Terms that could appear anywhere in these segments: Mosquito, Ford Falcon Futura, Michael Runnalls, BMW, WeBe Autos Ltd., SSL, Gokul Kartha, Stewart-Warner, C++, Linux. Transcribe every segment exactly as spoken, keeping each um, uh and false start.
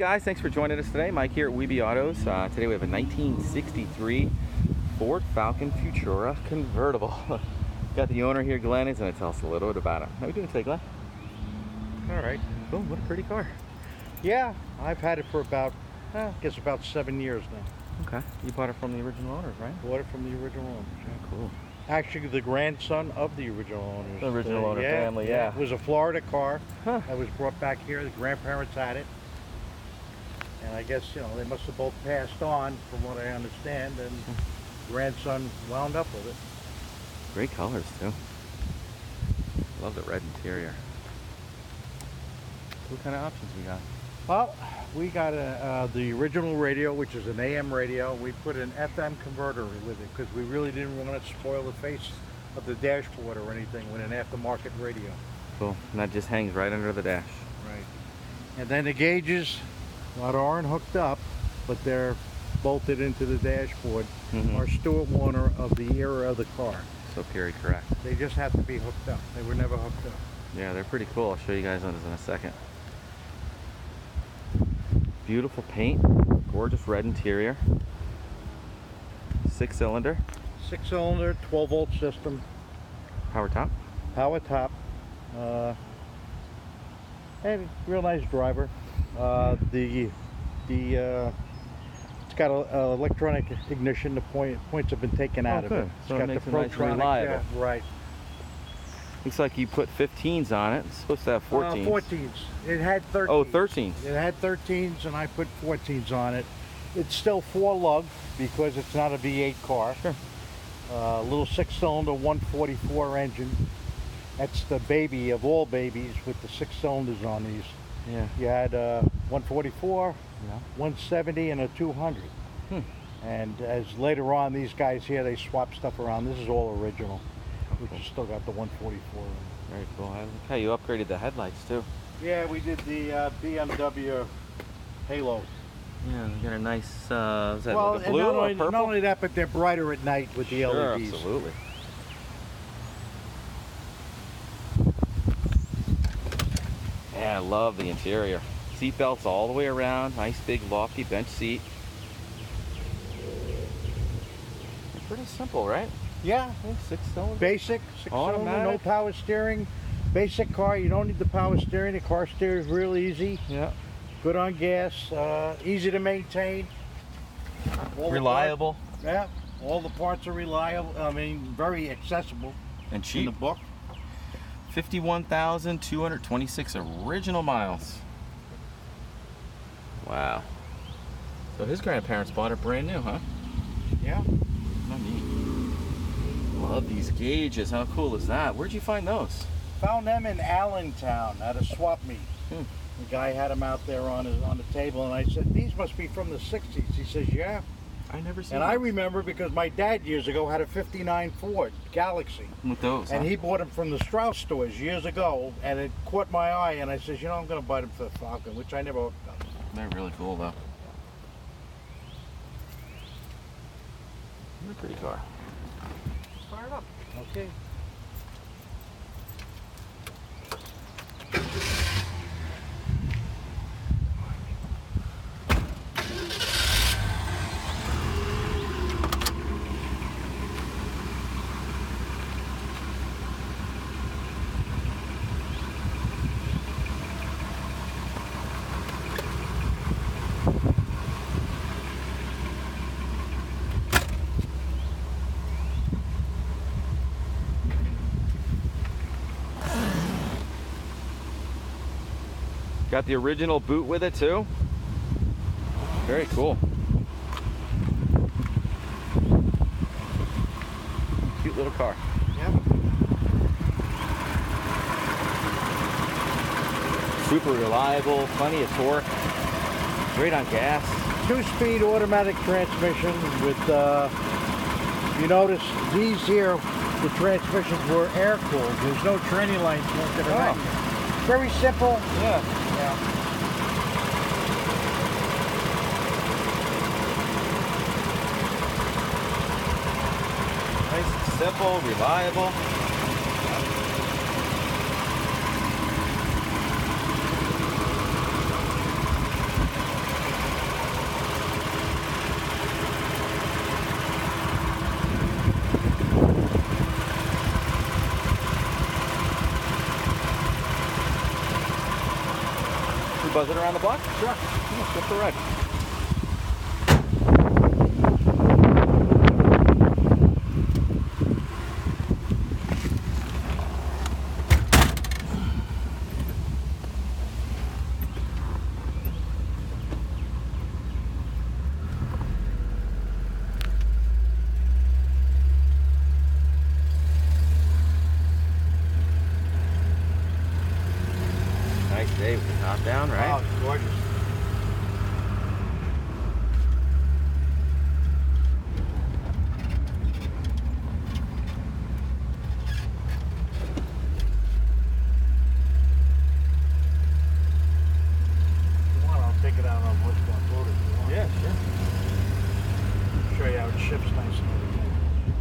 guys, thanks for joining us today. Mike here at WeBe Autos. Uh, today we have a nineteen sixty-three Ford Falcon Futura convertible. Got the owner here, Glenn. He's going to tell us a little bit about it. How you doing today, Glenn? All right. Boom, what a pretty car. Yeah, I've had it for about, I guess about seven years now. Okay. You bought it from the original owners, right? Bought it from the original owners. Yeah, cool. Actually, the grandson of the original owners. The original owner yeah, family, yeah. yeah. It was a Florida car huh. that was brought back here. The grandparents had it. And I guess, you know, they must have both passed on, from what I understand, and grandson wound up with it. Great colors, too. Love the red interior. What kind of options we got? Well, we got a, uh, the original radio, which is an A M radio. We put an F M converter with it because we really didn't want to spoil the face of the dashboard or anything with an aftermarket radio. Cool. And that just hangs right under the dash. Right. And then the gauges, well, they aren't hooked up, but they're bolted into the dashboard, mm-hmm. are Stewart-Warner of the era of the car. So period correct. They just have to be hooked up. They were never hooked up. Yeah, they're pretty cool. I'll show you guys those in a second. Beautiful paint, gorgeous red interior. Six cylinder. Six cylinder, twelve volt system. Power top. Power top. Uh, and real nice driver. Uh, the the uh, it's got a, a electronic ignition. The point points have been taken out oh, of good. it. It's so got it the nice reliable. Yeah, right. Looks like you put fifteens on it. It's supposed to have fourteens. Uh, fourteens. It had thirteens. Oh, thirteens. It had thirteens, and I put fourteens on it. It's still four lug because it's not a V eight car. Sure. Uh, little six-cylinder one forty-four engine. That's the baby of all babies with the six cylinders on these. Yeah. You had uh, one forty-four, yeah. one seventy, and a two hundred. Hmm. And as later on, these guys here, they swap stuff around. This is all original. Which has still got the one forty-four. Very cool. I like how you upgraded the headlights too. Yeah, we did the uh, B M W Halo. Yeah, we got a nice. Uh, is that well, like a blue and not, or only, purple? Not only that, but they're brighter at night with the sure, L E Ds. Absolutely. Yeah, I love the interior. Seat belts all the way around. Nice big lofty bench seat. They're pretty simple, right? Yeah, six cylinder. Basic, six automatic. Cylinder, no power steering. Basic car, you don't need the power steering. The car steers real easy. Yeah. Good on gas, uh, easy to maintain. All reliable. Parts, yeah, all the parts are reliable. I mean, very accessible. And cheap. In the book. fifty-one thousand two hundred twenty-six original miles. Wow. So his grandparents bought it brand new, huh? Yeah. Love these gauges. How cool is that? Where'd you find those? Found them in Allentown at a swap meet. Hmm. The guy had them out there on his, on the table, and I said, these must be from the sixties. He says, yeah. I never seen And them. I remember because my dad years ago had a fifty-nine Ford Galaxy. With those, And huh? he bought them from the Strauss stores years ago, and it caught my eye, and I says, you know, I'm going to buy them for the Falcon, which I never hooked up. They're really cool, though. They're a pretty car. Fired up. Okay. Got the original boot with it too. Very cool. Cute little car. Yeah. Super reliable, plenty of torque. Great on gas. Two-speed automatic transmission with, uh, you notice these here, the transmissions were air-cooled. There's no tranny lines left at all. Very simple. Yeah. yeah. Nice, simple, reliable. buzz it around the block? Sure. Let's go for a ride. Nice day with the top down, right? Wow, it's gorgeous. If you want, I'll take it out on what's going forward if you want. Yeah, sure. Show you how it ships nice and everything.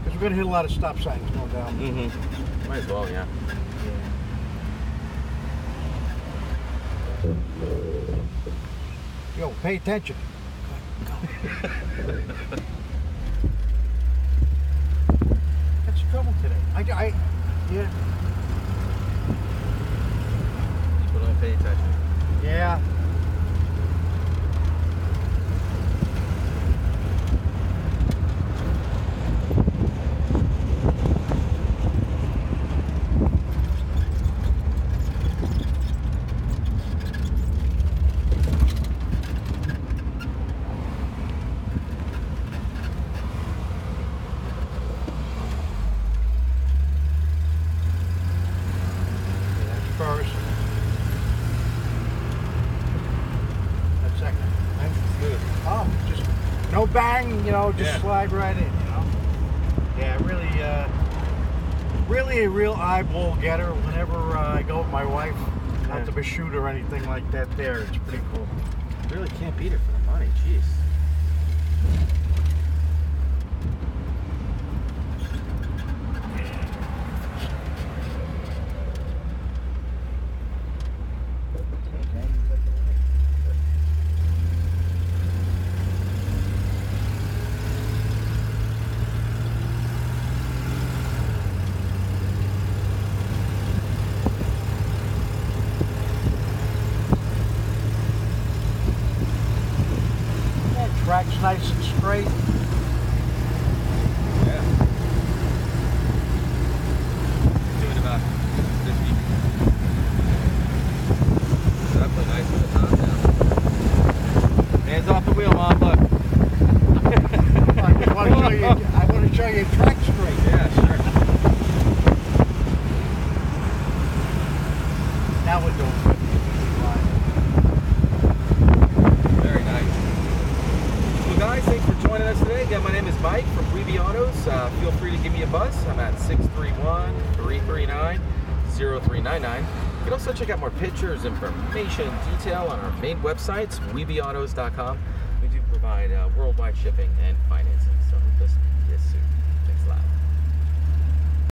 Because we're going to hit a lot of stop signs going down. Mm-hmm. Might as well, yeah. Yeah. Yo, pay attention. That's trouble today. I, I, yeah. People don't pay attention. Yeah. No bang, you know, just yeah. Slide right in, you know. Yeah, really, uh, really a real eyeball getter. Whenever uh, I go with my wife, not to be shoot or anything like that. There, it's pretty cool. You really can't beat it for the money, jeez. Track's nice and straight. Yeah. Doing about fifty. So that put nice with the top down. Hands off the wheel, Mom. Look. I want to show you. I want to show you track straight. Yeah, sure. Now we're doing good. Guys, thanks for joining us today. Again, my name is Mike from WeBe Autos. Uh, feel free to give me a buzz. I'm at six three one, three three nine, zero three nine nine. You can also check out more pictures, information, detail on our main websites, we be autos dot com. We do provide uh, worldwide shipping and financing, so hope this gets soon.